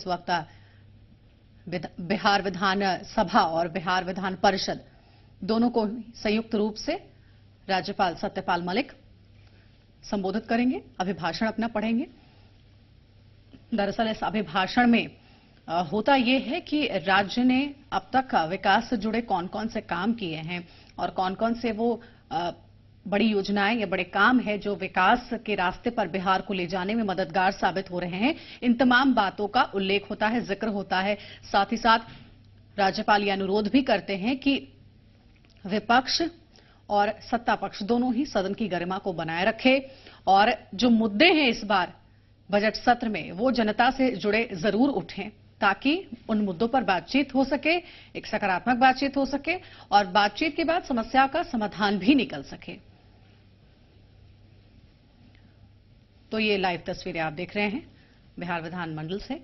इस वक्त बिहार विधानसभा और बिहार विधान परिषद दोनों को संयुक्त रूप से राज्यपाल सत्यपाल मलिक संबोधित करेंगे, अभिभाषण अपना पढ़ेंगे। दरअसल इस अभिभाषण में होता यह है कि राज्य ने अब तक विकास से जुड़े कौन कौन से काम किए हैं और कौन कौन से वो बड़ी योजनाएं या बड़े काम है जो विकास के रास्ते पर बिहार को ले जाने में मददगार साबित हो रहे हैं। इन तमाम बातों का उल्लेख होता है, जिक्र होता है। साथ ही साथ राज्यपाल ये अनुरोध भी करते हैं कि विपक्ष और सत्ता पक्ष दोनों ही सदन की गरिमा को बनाए रखे और जो मुद्दे हैं इस बार बजट सत्र में वो जनता से जुड़े जरूर उठें ताकि उन मुद्दों पर बातचीत हो सके, एक सकारात्मक बातचीत हो सके और बातचीत के बाद समस्या का समाधान भी निकल सके। तो ये लाइव तस्वीरें आप देख रहे हैं बिहार विधानमंडल से।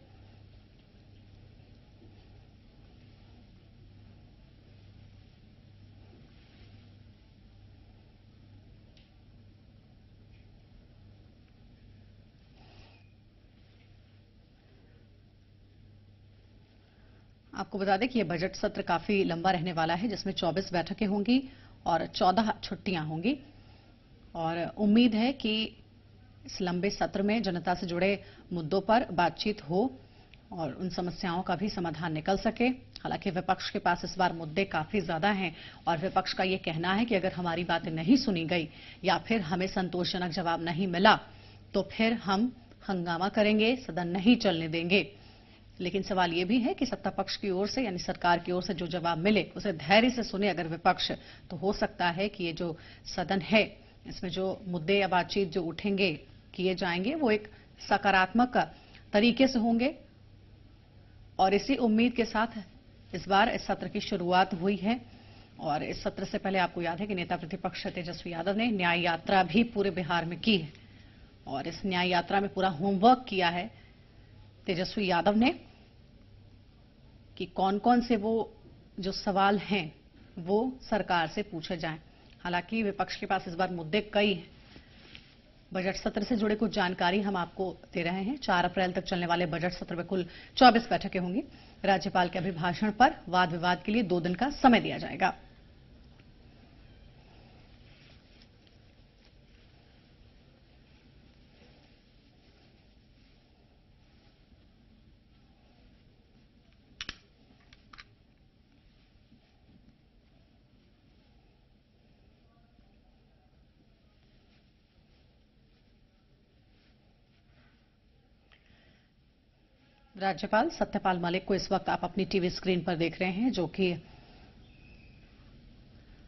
आपको बता दें कि यह बजट सत्र काफी लंबा रहने वाला है, जिसमें 24 बैठकें होंगी और 14 छुट्टियां होंगी और उम्मीद है कि इस लंबे सत्र में जनता से जुड़े मुद्दों पर बातचीत हो और उन समस्याओं का भी समाधान निकल सके। हालांकि विपक्ष के पास इस बार मुद्दे काफी ज्यादा हैं और विपक्ष का यह कहना है कि अगर हमारी बातें नहीं सुनी गई या फिर हमें संतोषजनक जवाब नहीं मिला तो फिर हम हंगामा करेंगे, सदन नहीं चलने देंगे। लेकिन सवाल यह भी है कि सत्ता पक्ष की ओर से यानी सरकार की ओर से जो जवाब मिले उसे धैर्य से सुने अगर विपक्ष, तो हो सकता है कि ये जो सदन है इसमें जो मुद्दे या बातचीत जो उठेंगे किए जाएंगे वो एक सकारात्मक तरीके से होंगे। और इसी उम्मीद के साथ इस बार इस सत्र की शुरुआत हुई है। और इस सत्र से पहले आपको याद है कि नेता प्रतिपक्ष तेजस्वी यादव ने न्याय यात्रा भी पूरे बिहार में की है और इस न्याय यात्रा में पूरा होमवर्क किया है तेजस्वी यादव ने कि कौन कौन से वो जो सवाल हैं वो सरकार से पूछे जाएं। हालांकि विपक्ष के पास इस बार मुद्दे कई हैं। बजट सत्र से जुड़े कुछ जानकारी हम आपको दे रहे हैं। 4 अप्रैल तक चलने वाले बजट सत्र में कुल 24 बैठकें होंगी। राज्यपाल के अभिभाषण पर वाद विवाद के लिए 2 दिन का समय दिया जाएगा। राज्यपाल सत्यपाल मलिक को इस वक्त आप अपनी टीवी स्क्रीन पर देख रहे हैं, जो कि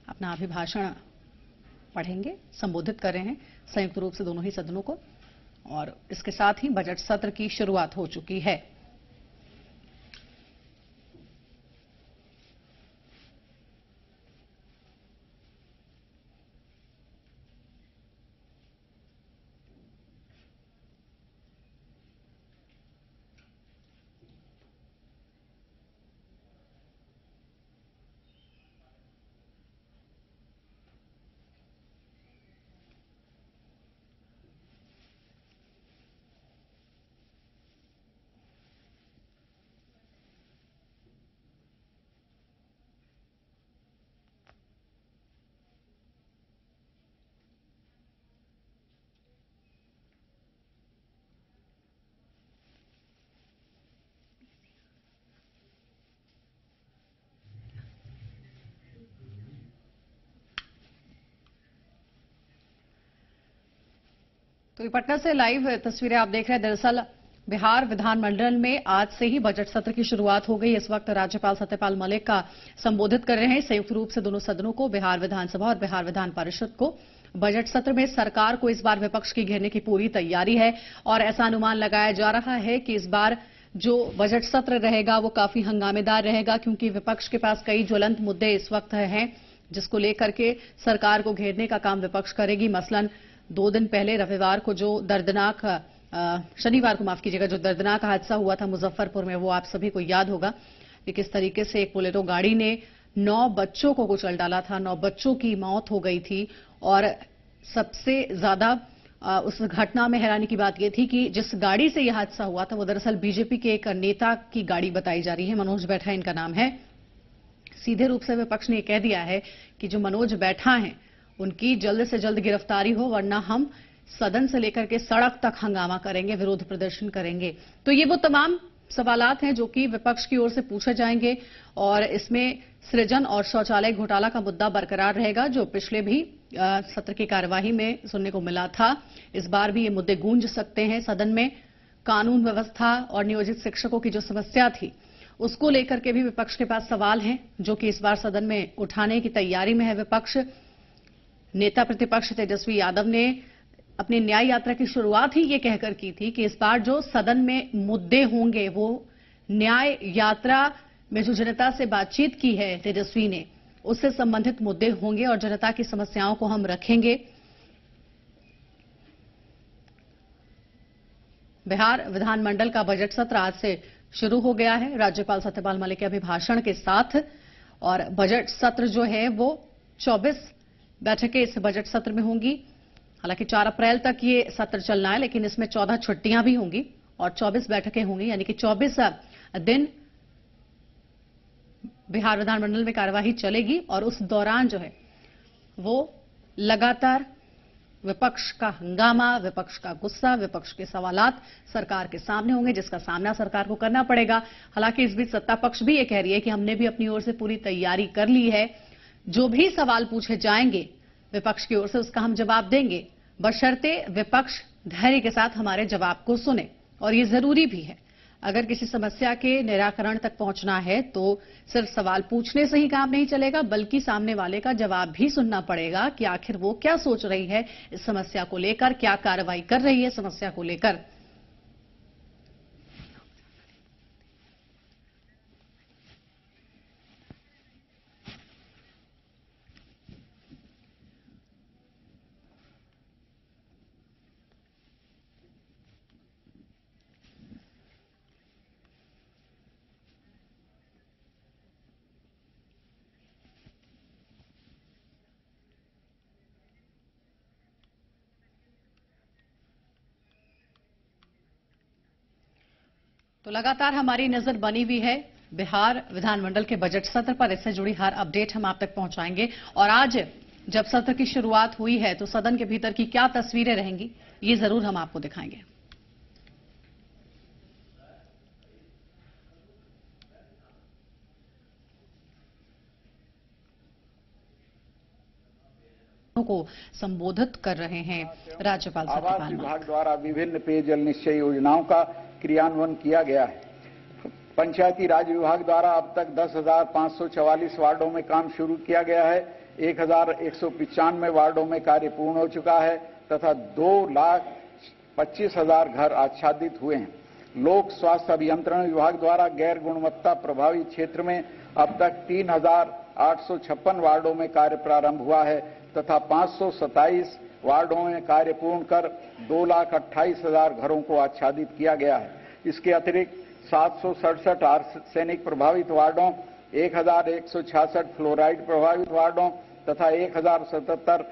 अपना अभिभाषण पढ़ेंगे, संबोधित कर रहे हैं संयुक्त रूप से दोनों ही सदनों को। और इसके साथ ही बजट सत्र की शुरुआत हो चुकी है। तो पटना से लाइव तस्वीरें आप देख रहे हैं। दरअसल बिहार विधानमंडल में आज से ही बजट सत्र की शुरुआत हो गई। इस वक्त राज्यपाल सत्यपाल मलिक का संबोधित कर रहे हैं संयुक्त रूप से दोनों सदनों को, बिहार विधानसभा और बिहार विधान परिषद को। बजट सत्र में सरकार को इस बार विपक्ष की घेरने की पूरी तैयारी है और ऐसा अनुमान लगाया जा रहा है कि इस बार जो बजट सत्र रहेगा वो काफी हंगामेदार रहेगा, क्योंकि विपक्ष के पास कई ज्वलंत मुद्दे इस वक्त हैं जिसको लेकर के सरकार को घेरने का काम विपक्ष करेगी। मसलन 2 दिन पहले रविवार को जो शनिवार को जो दर्दनाक हादसा हुआ था मुजफ्फरपुर में, वो आप सभी को याद होगा कि किस तरीके से एक बोलेरो गाड़ी ने 9 बच्चों को कुचल डाला था। 9 बच्चों की मौत हो गई थी और सबसे ज्यादा उस घटना में हैरानी की बात यह थी कि जिस गाड़ी से यह हादसा हुआ था वो दरअसल बीजेपी के एक नेता की गाड़ी बताई जा रही है। मनोज बैठा इनका नाम है। सीधे रूप से विपक्ष ने यह कह दिया है कि जो मनोज बैठा हैं उनकी जल्द से जल्द गिरफ्तारी हो, वरना हम सदन से लेकर के सड़क तक हंगामा करेंगे, विरोध प्रदर्शन करेंगे। तो ये वो तमाम सवालात हैं जो कि विपक्ष की ओर से पूछे जाएंगे और इसमें सृजन और शौचालय घोटाला का मुद्दा बरकरार रहेगा, जो पिछले भी सत्र की कार्यवाही में सुनने को मिला था। इस बार भी ये मुद्दे गूंज सकते हैं। सदन में कानून व्यवस्था और नियोजित शिक्षकों की जो समस्या थी उसको लेकर के भी विपक्ष के पास सवाल हैं, जो कि इस बार सदन में उठाने की तैयारी में है विपक्ष। नेता प्रतिपक्ष तेजस्वी यादव ने अपनी न्याय यात्रा की शुरुआत ही ये कहकर की थी कि इस बार जो सदन में मुद्दे होंगे वो न्याय यात्रा में जो जनता से बातचीत की है तेजस्वी ने, उससे संबंधित मुद्दे होंगे और जनता की समस्याओं को हम रखेंगे। बिहार विधानमंडल का बजट सत्र आज से शुरू हो गया है राज्यपाल सत्यपाल मलिक के अभिभाषण के साथ, और बजट सत्र जो है वो 24 बैठकें इस बजट सत्र में होंगी। हालांकि 4 अप्रैल तक ये सत्र चलना है, लेकिन इसमें 14 छुट्टियां भी होंगी और 24 बैठकें होंगी, यानी कि 24 दिन बिहार विधानमंडल में कार्यवाही चलेगी। और उस दौरान जो है वो लगातार विपक्ष का हंगामा, विपक्ष का गुस्सा, विपक्ष के सवालात सरकार के सामने होंगे, जिसका सामना सरकार को करना पड़ेगा। हालांकि इस बीच सत्ता पक्ष भी ये कह रही है कि हमने भी अपनी ओर से पूरी तैयारी कर ली है, जो भी सवाल पूछे जाएंगे विपक्ष की ओर से उसका हम जवाब देंगे, बशर्ते विपक्ष धैर्य के साथ हमारे जवाब को सुने। और ये जरूरी भी है, अगर किसी समस्या के निराकरण तक पहुंचना है तो सिर्फ सवाल पूछने से ही काम नहीं चलेगा, बल्कि सामने वाले का जवाब भी सुनना पड़ेगा कि आखिर वो क्या सोच रही है इस समस्या को लेकर, क्या कार्रवाई कर रही है समस्या को लेकर। तो लगातार हमारी नजर बनी हुई है बिहार विधानमंडल के बजट सत्र पर, इससे जुड़ी हर अपडेट हम आप तक पहुंचाएंगे। और आज जब सत्र की शुरुआत हुई है तो सदन के भीतर की क्या तस्वीरें रहेंगी ये जरूर हम आपको दिखाएंगे। को संबोधित कर रहे हैं राज्यपाल सत्यपाल मलिक। विभाग द्वारा विभिन्न पेयजल निश्चय योजनाओं का क्रियान्वयन किया गया है। पंचायती राज विभाग द्वारा अब तक 10,544 वार्डों में काम शुरू किया गया है। 1,195 वार्डों में कार्य पूर्ण हो चुका है तथा 2,25,000 घर आच्छादित हुए हैं। लोक स्वास्थ्य अभियंत्रण विभाग द्वारा गैर गुणवत्ता प्रभावित क्षेत्र में अब तक 3,856 वार्डों में कार्य प्रारंभ हुआ है तथा 527 वार्डों में कार्य पूर्ण कर 2,28,000 घरों को आच्छादित किया गया है। इसके अतिरिक्त 767 आर्सेनिक प्रभावित वार्डों, 1,166 फ्लोराइड प्रभावित वार्डों तथा 1,077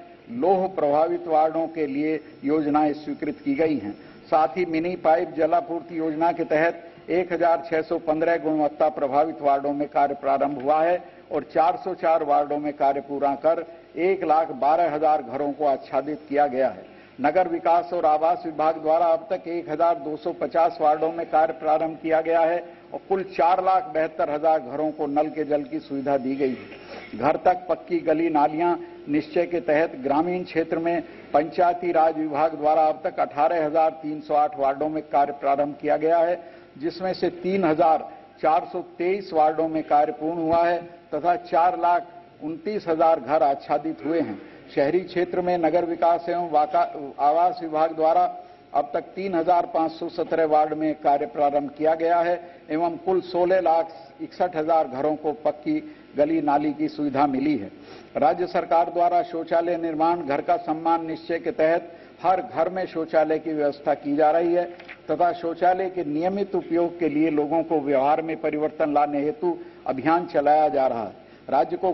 लोह प्रभावित वार्डों के लिए योजनाएं स्वीकृत की गई हैं। साथ ही मिनी पाइप जलापूर्ति योजना के तहत 1,615 गुणवत्ता प्रभावित वार्डों में कार्य प्रारंभ हुआ है और 404 वार्डों में कार्य पूरा कर 1,12,000 घरों को आच्छादित किया गया है। नगर विकास और आवास विभाग द्वारा अब तक 1,250 वार्डों में कार्य प्रारंभ किया गया है और कुल 4,72,000 घरों को नल के जल की सुविधा दी गई है। घर तक पक्की गली नालियां निश्चय के तहत ग्रामीण क्षेत्र में पंचायती राज विभाग द्वारा अब तक 18,308 वार्डों में कार्य प्रारंभ किया गया है, जिसमें से 3,423 वार्डों में कार्य पूर्ण हुआ है तथा 4,29,000 घर आच्छादित हुए हैं। शहरी क्षेत्र में नगर विकास एवं आवास विभाग द्वारा अब तक 3,517 वार्ड में कार्य प्रारंभ किया गया है एवं कुल 16,61,000 घरों को पक्की गली नाली की सुविधा मिली है। राज्य सरकार द्वारा शौचालय निर्माण घर का सम्मान निश्चय के तहत हर घर में शौचालय की व्यवस्था की जा रही है तथा शौचालय के नियमित उपयोग के लिए लोगों को व्यवहार में परिवर्तन लाने हेतु अभियान चलाया जा रहा है। राज्य को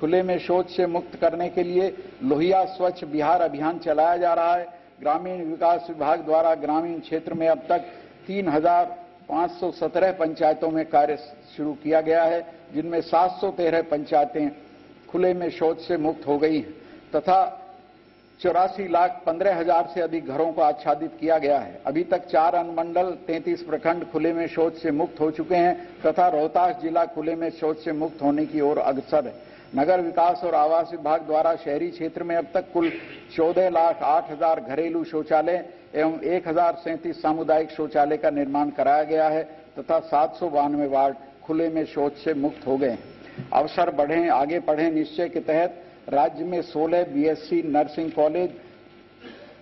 खुले में शौच से मुक्त करने के लिए लोहिया स्वच्छ बिहार अभियान चलाया जा रहा है, ग्रामीण विकास विभाग द्वारा ग्रामीण क्षेत्र में अब तक 3,517 पंचायतों में कार्य शुरू किया गया है, जिनमें 713 पंचायतें खुले में शौच से मुक्त हो गई हैं तथा 84,15,000 से अधिक घरों को आच्छादित किया गया है। अभी तक 4 अनुमंडल 33 प्रखंड खुले में शौच से मुक्त हो चुके हैं तथा रोहतास जिला खुले में शौच से मुक्त होने की ओर अग्रसर है। नगर विकास और आवास विभाग द्वारा शहरी क्षेत्र में अब तक कुल 14,08,000 घरेलू शौचालय एवं 1,037 सामुदायिक शौचालय का निर्माण कराया गया है तथा 792 वार्ड खुले में शौच से मुक्त हो गए। अवसर बढ़े आगे पढ़े निश्चय के तहत राज्य में 16 बीएससी नर्सिंग कॉलेज,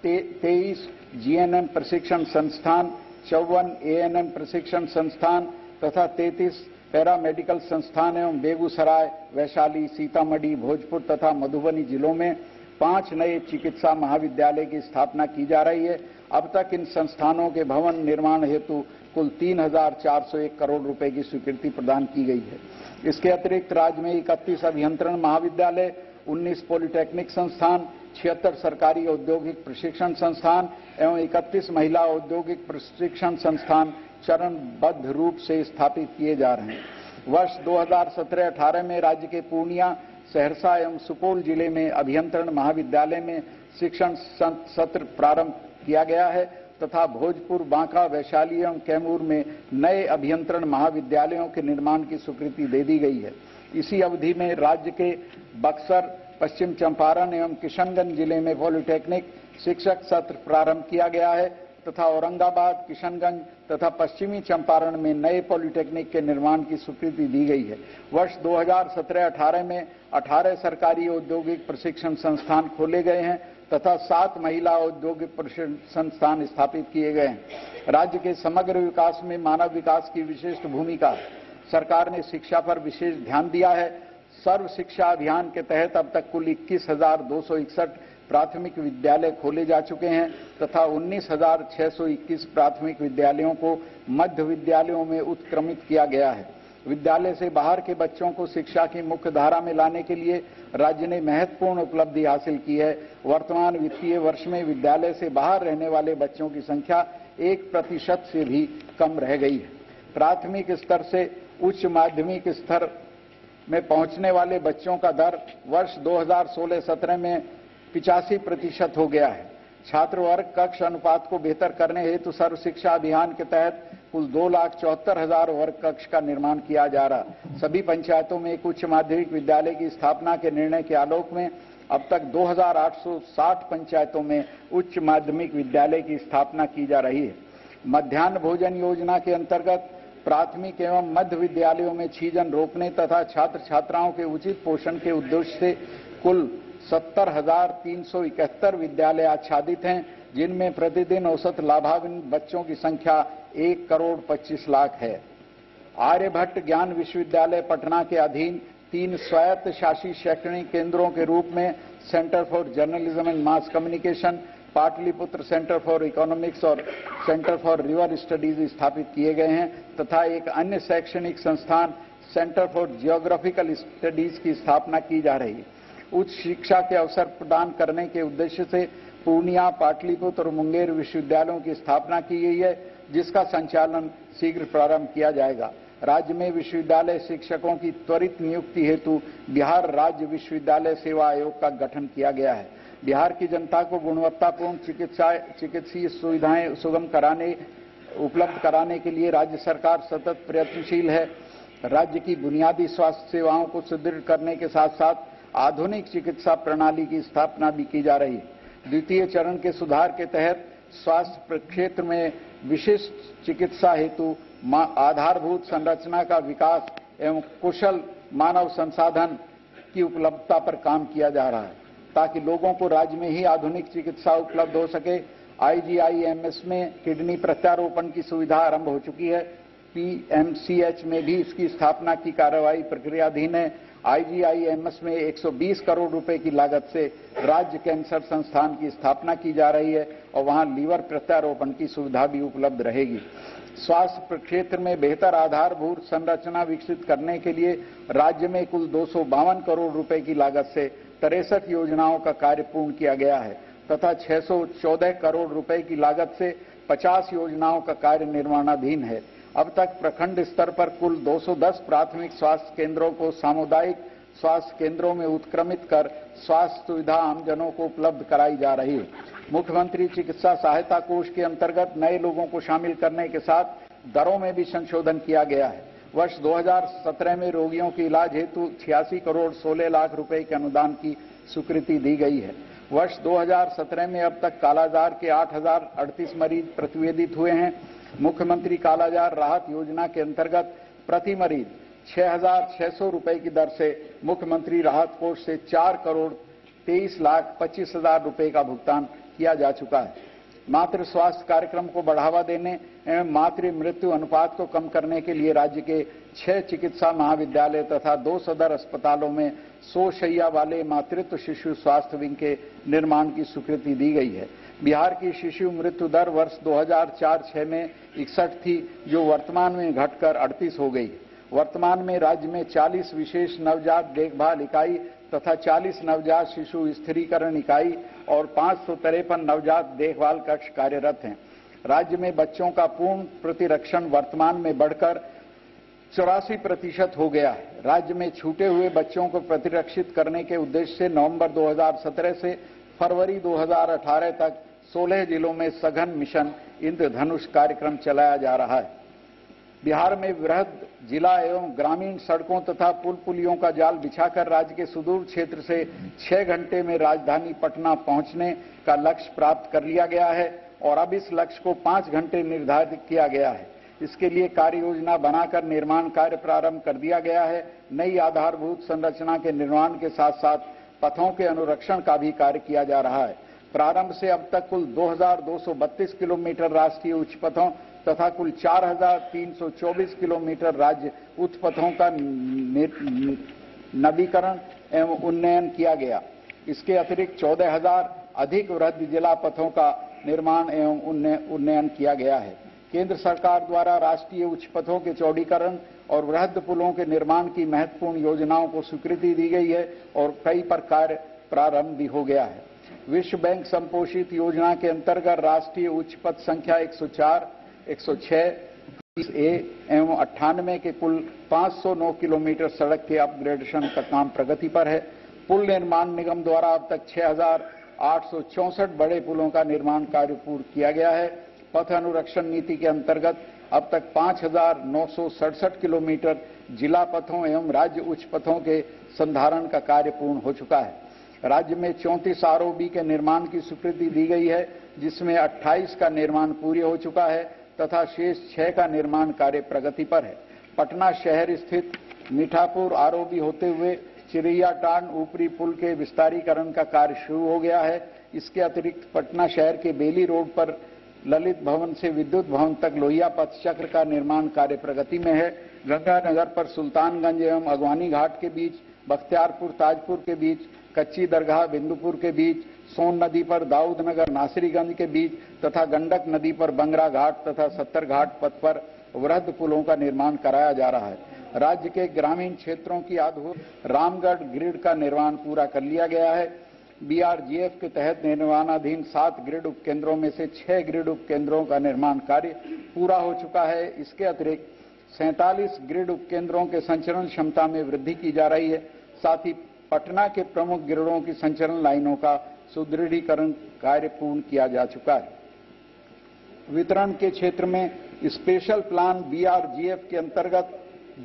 23 जीएनएम प्रशिक्षण संस्थान, 54 एएनएम प्रशिक्षण संस्थान तथा 33 पैरामेडिकल संस्थान एवं बेगूसराय, वैशाली, सीतामढ़ी, भोजपुर तथा मधुबनी जिलों में 5 नए चिकित्सा महाविद्यालय की स्थापना की जा रही है। अब तक इन संस्थानों के भवन निर्माण हेतु कुल 3,401 करोड़ रुपए की स्वीकृति प्रदान की गई है। इसके अतिरिक्त राज्य में 31 अभियंत्रण महाविद्यालय, 19 पॉलिटेक्निक संस्थान, 76 सरकारी औद्योगिक प्रशिक्षण संस्थान एवं 31 महिला औद्योगिक प्रशिक्षण संस्थान चरणबद्ध रूप से स्थापित किए जा रहे हैं। वर्ष 2017-18 में राज्य के पूर्णिया, सहरसा एवं सुपौल जिले में अभियंत्रण महाविद्यालय में शिक्षण सत्र प्रारंभ किया गया है तथा भोजपुर, बांका, वैशाली एवं कैमूर में नए अभियंत्रण महाविद्यालयों के निर्माण की स्वीकृति दे दी गई है। इसी अवधि में राज्य के बक्सर, पश्चिम चंपारण एवं किशनगंज जिले में पॉलिटेक्निक शिक्षक सत्र प्रारंभ किया गया है तथा औरंगाबाद, किशनगंज तथा पश्चिमी चंपारण में नए पॉलिटेक्निक के निर्माण की स्वीकृति दी गई है। वर्ष 2017-18 में 18 सरकारी औद्योगिक प्रशिक्षण संस्थान खोले गए हैं तथा 7 महिला औद्योगिक प्रशिक्षण संस्थान स्थापित किए गए हैं। राज्य के समग्र विकास में मानव विकास की विशिष्ट भूमिका, सरकार ने शिक्षा पर विशेष ध्यान दिया है। सर्व शिक्षा अभियान के तहत अब तक कुल 21,261 प्राथमिक विद्यालय खोले जा चुके हैं तथा 19,621 प्राथमिक विद्यालयों को मध्य विद्यालयों में उत्क्रमित किया गया है। विद्यालय से बाहर के बच्चों को शिक्षा की मुख्य धारा में लाने के लिए राज्य ने महत्वपूर्ण उपलब्धि हासिल की है। वर्तमान वित्तीय वर्ष में विद्यालय से बाहर रहने वाले बच्चों की संख्या 1% से भी कम रह गई है। प्राथमिक स्तर से उच्च माध्यमिक स्तर में पहुंचने वाले बच्चों का दर वर्ष 2016-17 में 85% हो गया है। छात्र वर्ग कक्ष अनुपात को बेहतर करने हेतु सर्व शिक्षा अभियान के तहत कुल 2,74,000 वर्ग कक्ष का निर्माण किया जा रहा। सभी पंचायतों में एक उच्च माध्यमिक विद्यालय की स्थापना के निर्णय के आलोक में अब तक 2,860 पंचायतों में उच्च माध्यमिक विद्यालय की स्थापना की जा रही है। मध्यान्ह भोजन योजना के अंतर्गत प्राथमिक एवं मध्य विद्यालयों में छीजन रोकने तथा छात्र छात्राओं के उचित पोषण के उद्देश्य से कुल 70,371 विद्यालय आच्छादित हैं, जिनमें प्रतिदिन औसत लाभान्वित बच्चों की संख्या 1,25,00,000 है। आर्यभट्ट ज्ञान विश्वविद्यालय पटना के अधीन 3 स्वायत्त शासी शैक्षणिक केंद्रों के रूप में centre for journalism and mass communication, Pataliputra centre for economics और सेंटर फॉर रिवर स्टडीज स्थापित किए गए हैं तथा एक अन्य शैक्षणिक संस्थान सेंटर फॉर जियोग्राफिकल स्टडीज की स्थापना की जा रही है। उच्च शिक्षा के अवसर प्रदान करने के उद्देश्य से पूर्णिया, पाटलिपुत्र और मुंगेर विश्वविद्यालयों की स्थापना की गई है, जिसका संचालन शीघ्र प्रारंभ किया जाएगा। राज्य में विश्वविद्यालय शिक्षकों की त्वरित नियुक्ति हेतु बिहार राज्य विश्वविद्यालय सेवा आयोग का गठन किया गया है। बिहार की जनता को गुणवत्तापूर्ण चिकित्सीय सुविधाएं उपलब्ध कराने के लिए राज्य सरकार सतत प्रयत्नशील है। राज्य की बुनियादी स्वास्थ्य सेवाओं को सुदृढ़ करने के साथ साथ आधुनिक चिकित्सा प्रणाली की स्थापना भी की जा रही है। द्वितीय चरण के सुधार के तहत स्वास्थ्य क्षेत्र में विशिष्ट चिकित्सा हेतु आधारभूत संरचना का विकास एवं कुशल मानव संसाधन की उपलब्धता पर काम किया जा रहा है ताकि लोगों को राज्य में ही आधुनिक चिकित्सा उपलब्ध हो सके। IGIMS में किडनी प्रत्यारोपण की सुविधा आरंभ हो चुकी है। PMCH में भी इसकी स्थापना की कार्रवाई प्रक्रियाधीन है। IGIMS में 120 करोड़ रुपए की लागत से राज्य कैंसर संस्थान की स्थापना की जा रही है और वहां लीवर प्रत्यारोपण की सुविधा भी उपलब्ध रहेगी। स्वास्थ्य क्षेत्र में बेहतर आधारभूत संरचना विकसित करने के लिए राज्य में कुल 252 करोड़ रुपए की लागत से 63 योजनाओं का कार्य पूर्ण किया गया है। तथा 614 करोड़ रुपए की लागत से 50 योजनाओं का कार्य निर्माणाधीन है। अब तक प्रखंड स्तर पर कुल 210 प्राथमिक स्वास्थ्य केंद्रों को सामुदायिक स्वास्थ्य केंद्रों में उत्क्रमित कर स्वास्थ्य सुविधा आमजनों को उपलब्ध कराई जा रही है। मुख्यमंत्री चिकित्सा सहायता कोष के अंतर्गत नए लोगों को शामिल करने के साथ दरों में भी संशोधन किया गया है। वर्ष 2017 में रोगियों के इलाज हेतु 86 करोड़ 16 लाख रुपए के अनुदान की स्वीकृति दी गई है। वर्ष 2017 में अब तक कालाजार के 8038 मरीज प्रतिवेदित हुए हैं। मुख्यमंत्री कालाजार राहत योजना के अंतर्गत प्रति मरीज 6,600 रुपए की दर से मुख्यमंत्री राहत कोष से 4,23,25,000 रुपए का भुगतान किया जा चुका है। मातृ स्वास्थ्य कार्यक्रम को बढ़ावा देने एवं मातृ मृत्यु अनुपात को कम करने के लिए राज्य के 6 चिकित्सा महाविद्यालय तथा 2 सदर अस्पतालों में 100 शैया वाले मातृत्व शिशु स्वास्थ्य विंग के निर्माण की स्वीकृति दी गई है। बिहार की शिशु मृत्यु दर वर्ष 2004-06 में 61 थी, जो वर्तमान में घटकर 38 हो गई। वर्तमान में राज्य में 40 विशेष नवजात देखभाल इकाई तथा 40 नवजात शिशु स्थिरीकरण इकाई और 553 नवजात देखभाल कक्ष कार्यरत हैं। राज्य में बच्चों का पूर्ण प्रतिरक्षण वर्तमान में बढ़कर 84% हो गया है। राज्य में छूटे हुए बच्चों को प्रतिरक्षित करने के उद्देश्य से नवंबर 2017 से फरवरी 2018 तक 16 जिलों में सघन मिशन इंद्रधनुष कार्यक्रम चलाया जा रहा है। बिहार में वृहद जिला एवं ग्रामीण सड़कों तथा पुल पुलियों का जाल बिछाकर राज्य के सुदूर क्षेत्र से 6 घंटे में राजधानी पटना पहुंचने का लक्ष्य प्राप्त कर लिया गया है और अब इस लक्ष्य को 5 घंटे निर्धारित किया गया है। इसके लिए कार्य योजना बनाकर निर्माण कार्य प्रारंभ कर दिया गया है। नई आधारभूत संरचना के निर्माण के साथ साथ पथों के अनुरक्षण का भी कार्य किया जा रहा है। प्रारंभ से अब तक कुल 2,232 किलोमीटर राष्ट्रीय उच्च पथों तथा कुल 4,324 किलोमीटर राज्य उच्च पथों का नवीकरण एवं उन्नयन किया गया। इसके अतिरिक्त 14,000 अधिक वृहद जिला पथों का निर्माण एवं उन्नयन किया गया है। केंद्र सरकार द्वारा राष्ट्रीय उच्च पथों के चौड़ीकरण और वृहद पुलों के निर्माण की महत्वपूर्ण योजनाओं को स्वीकृति दी गई है और कई पर कार्य प्रारंभ भी हो गया है। विश्व बैंक संपोषित योजना के अंतर्गत राष्ट्रीय उच्च पथ संख्या 104, 106, 30A एवं 98 के कुल 509 किलोमीटर सड़क के अपग्रेडेशन का काम प्रगति पर है। पुल निर्माण निगम द्वारा अब तक 6,864 बड़े पुलों का निर्माण कार्य पूर्ण किया गया है। पथ अनुरक्षण नीति के अंतर्गत अब तक 5,967 किलोमीटर जिला पथों एवं राज्य उच्च पथों के संधारण का कार्य पूर्ण हो चुका है। राज्य में 34 आरओबी के निर्माण की स्वीकृति दी गई है, जिसमें 28 का निर्माण पूरी हो चुका है तथा शेष 6 का निर्माण कार्य प्रगति पर है। पटना शहर स्थित मीठापुर आरओबी होते हुए चिरैयाटांड ऊपरी पुल के विस्तारीकरण का कार्य शुरू हो गया है। इसके अतिरिक्त पटना शहर के बेली रोड पर ललित भवन से विद्युत भवन तक लोहिया पथ चक्र का निर्माण कार्य प्रगति में है। गंगानगर पर सुल्तानगंज एवं अगवानी घाट के बीच, बख्तियारपुर ताजपुर के बीच, कच्ची दरगाह बिंदुपुर के बीच, सोन नदी पर दाऊदनगर नासरीगंज के बीच तथा गंडक नदी पर बंगरा घाट तथा 70 घाट पथ पर वृहद पुलों का निर्माण कराया जा रहा है। राज्य के ग्रामीण क्षेत्रों की आधुनिक रामगढ़ ग्रिड का निर्माण पूरा कर लिया गया है। बीआरजीएफ के तहत निर्माणाधीन 7 ग्रिड उपकेंद्रों में से 6 ग्रिड उपकेंद्रों का निर्माण कार्य पूरा हो चुका है। इसके अतिरिक्त 47 ग्रिड उपकेंद्रों के संचरण क्षमता में वृद्धि की जा रही है। साथ ही पटना के प्रमुख गिरोडों की संचरण लाइनों का सुदृढ़ीकरण कार्य पूर्ण किया जा चुका है। वितरण के क्षेत्र में स्पेशल प्लान बीआरजीएफ के अंतर्गत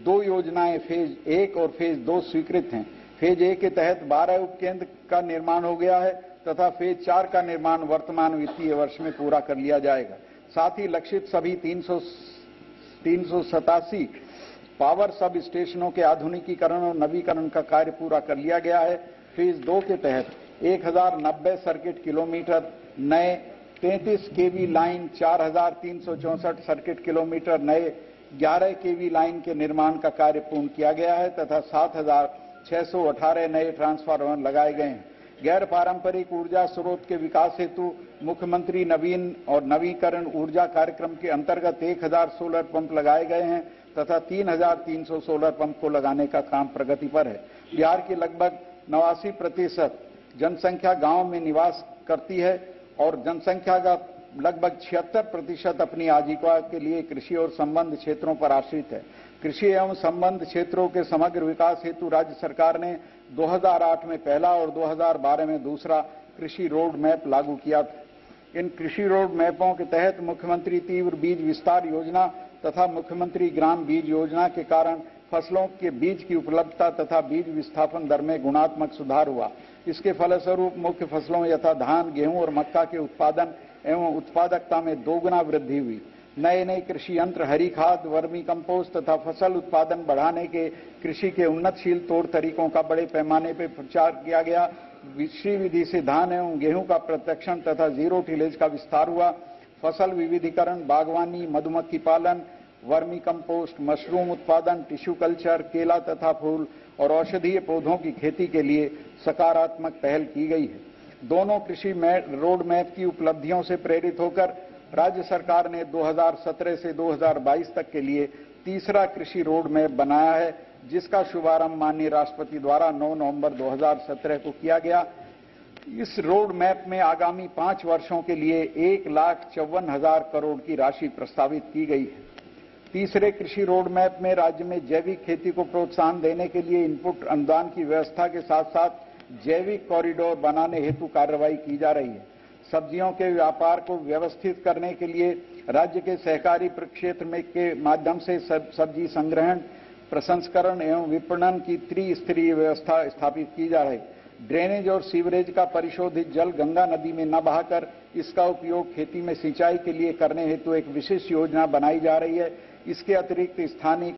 2 योजनाएं फेज 1 और फेज 2 स्वीकृत हैं। फेज 1 के तहत 12 उपकेंद्र का निर्माण हो गया है तथा फेज 4 का निर्माण वर्तमान वित्तीय वर्ष में पूरा कर लिया जाएगा। साथ ही लक्षित सभी 387 पावर सब स्टेशनों के आधुनिकीकरण और नवीकरण का कार्य पूरा कर लिया गया है। फेज 2 के तहत 1,090 सर्किट किलोमीटर नए, 33 केवी लाइन, 4,364 सर्किट किलोमीटर नए, 11 केवी लाइन के निर्माण का कार्य पूर्ण किया गया है तथा 7,618 नए ट्रांसफार्मर लगाए गए हैं। गैर पारंपरिक ऊर्जा स्रोत के विकास हेतु मुख्यमंत्री नवीन और नवीकरण ऊर्जा कार्यक्रम के अंतर्गत 1,000 सोलर पंप लगाए गए हैं तथा 3,300 सोलर पंप को लगाने का काम प्रगति पर है। बिहार की लगभग 89% जनसंख्या गांव में निवास करती है और जनसंख्या का लगभग 76% अपनी आजीविका के लिए कृषि और संबद्ध क्षेत्रों पर आश्रित है। कृषि एवं संबद्ध क्षेत्रों के समग्र विकास हेतु राज्य सरकार ने 2008 में पहला और 2012 में दूसरा कृषि रोड मैप लागू किया था। इन कृषि रोड मैपों के तहत मुख्यमंत्री तीव्र बीज विस्तार योजना तथा मुख्यमंत्री ग्राम बीज योजना के कारण फसलों के बीज की उपलब्धता तथा बीज विस्थापन दर में गुणात्मक सुधार हुआ। इसके फलस्वरूप मुख्य फसलों यथा धान, गेहूं और मक्का के उत्पादन एवं उत्पादकता में दोगुना वृद्धि हुई। नए नए कृषि यंत्र, हरी खाद, वर्मी कंपोस्ट तथा फसल उत्पादन बढ़ाने के कृषि के उन्नतशील तौर तरीकों का बड़े पैमाने पर प्रचार किया गया। कृषि विधि से धान एवं गेहूं का प्रत्यक्षण तथा जीरो टिलेज का विस्तार हुआ। फसल विविधीकरण, बागवानी, मधुमक्खी पालन, वर्मी कंपोस्ट, मशरूम उत्पादन, टिश्यू कल्चर, केला तथा फूल और औषधीय पौधों की खेती के लिए सकारात्मक पहल की गई है। दोनों कृषि रोड मैप की उपलब्धियों से प्रेरित होकर राज्य सरकार ने 2017 से 2022 तक के लिए तीसरा कृषि रोड मैप बनाया है, जिसका शुभारंभ माननीय राष्ट्रपति द्वारा 9 नवंबर 2017 को किया गया। इस रोड मैप में आगामी 5 वर्षों के लिए 1,54,000 करोड़ की राशि प्रस्तावित की गई है। तीसरे कृषि रोड मैप में राज्य में जैविक खेती को प्रोत्साहन देने के लिए इनपुट अनुदान की व्यवस्था के साथ साथ जैविक कॉरिडोर बनाने हेतु कार्रवाई की जा रही है। सब्जियों के व्यापार को व्यवस्थित करने के लिए राज्य के सहकारी प्रक्षेत्र में के माध्यम से सब्जी संग्रहण, प्रसंस्करण एवं विपणन की त्रिस्तरीय व्यवस्था स्थापित की जा रही है। ड्रेनेज और सीवरेज का परिशोधित जल गंगा नदी में न बहाकर इसका उपयोग खेती में सिंचाई के लिए करने हेतु एक विशेष योजना बनाई जा रही है। इसके अतिरिक्त स्थानीय